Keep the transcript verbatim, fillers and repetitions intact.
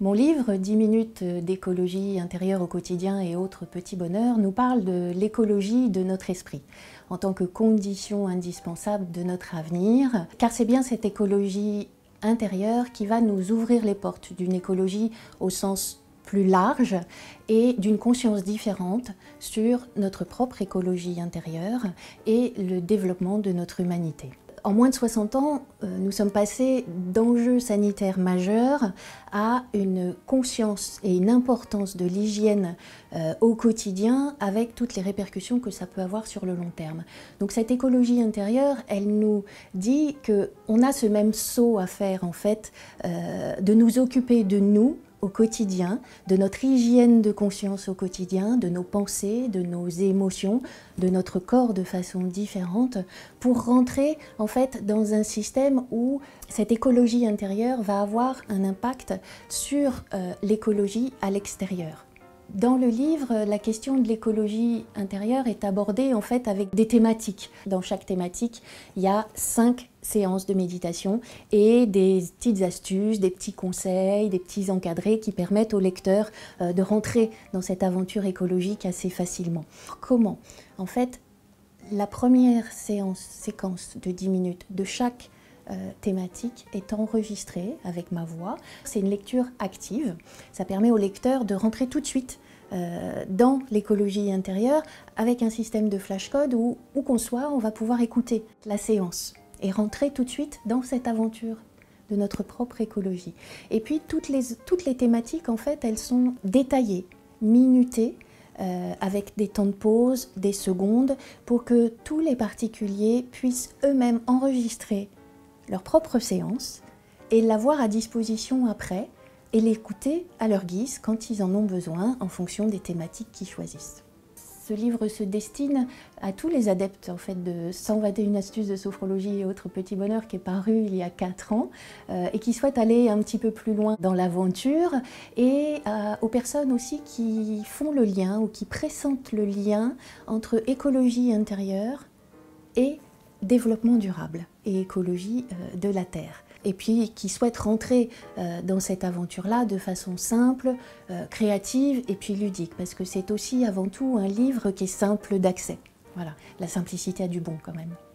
Mon livre « dix minutes d'écologie intérieure au quotidien et autres petits bonheurs » nous parle de l'écologie de notre esprit en tant que condition indispensable de notre avenir, car c'est bien cette écologie intérieure qui va nous ouvrir les portes d'une écologie au sens plus large et d'une conscience différente sur notre propre écologie intérieure et le développement de notre humanité. En moins de soixante ans, nous sommes passés d'enjeux sanitaires majeurs à une conscience et une importance de l'hygiène au quotidien avec toutes les répercussions que ça peut avoir sur le long terme. Donc cette écologie intérieure, elle nous dit qu'on a ce même saut à faire en fait, de nous occuper de nous au quotidien, de notre hygiène de conscience au quotidien, de nos pensées, de nos émotions, de notre corps de façon différente, pour rentrer en fait dans un système où cette écologie intérieure va avoir un impact sur euh, l'écologie à l'extérieur. Dans le livre, la question de l'écologie intérieure est abordée en fait avec des thématiques. Dans chaque thématique, il y a cinq séances de méditation et des petites astuces, des petits conseils, des petits encadrés qui permettent au lecteur de rentrer dans cette aventure écologique assez facilement. Comment? En fait, la première séance, séquence de dix minutes de chaque thématique est enregistrée avec ma voix. C'est une lecture active, ça permet au lecteur de rentrer tout de suite dans l'écologie intérieure avec un système de flashcode où, où qu'on soit, on va pouvoir écouter la séance et rentrer tout de suite dans cette aventure de notre propre écologie. Et puis toutes les, toutes les thématiques, en fait, elles sont détaillées, minutées, Euh, avec des temps de pause, des secondes, pour que tous les particuliers puissent eux-mêmes enregistrer leur propre séance et l'avoir à disposition après et l'écouter à leur guise quand ils en ont besoin en fonction des thématiques qu'ils choisissent. Ce livre se destine à tous les adeptes en fait, de cent vingt et une astuces de sophrologie et autres petits bonheurs qui est paru il y a quatre ans euh, et qui souhaitent aller un petit peu plus loin dans l'aventure, et euh, aux personnes aussi qui font le lien ou qui pressentent le lien entre écologie intérieure et développement durable et écologie euh, de la Terre. Et puis qui souhaitent rentrer euh, dans cette aventure-là de façon simple, euh, créative et puis ludique, parce que c'est aussi avant tout un livre qui est simple d'accès. Voilà, la simplicité a du bon quand même.